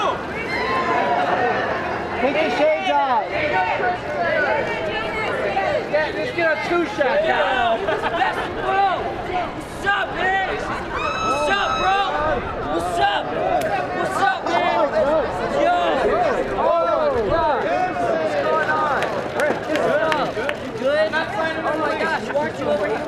Take the shades off. Yeah, just get a two shot down. What's up, man? What's up, bro? What's up? What's up, man? Yo. Oh, what's going on? What's up? You good? I'm not finding. Oh my gosh, watch you over here.